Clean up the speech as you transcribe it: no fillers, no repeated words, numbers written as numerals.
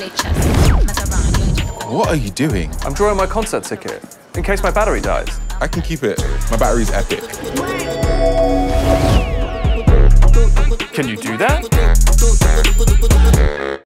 play chess. What are you doing? I'm drawing my concert ticket, in case my battery dies. I can keep it. My battery's epic. Can you do that?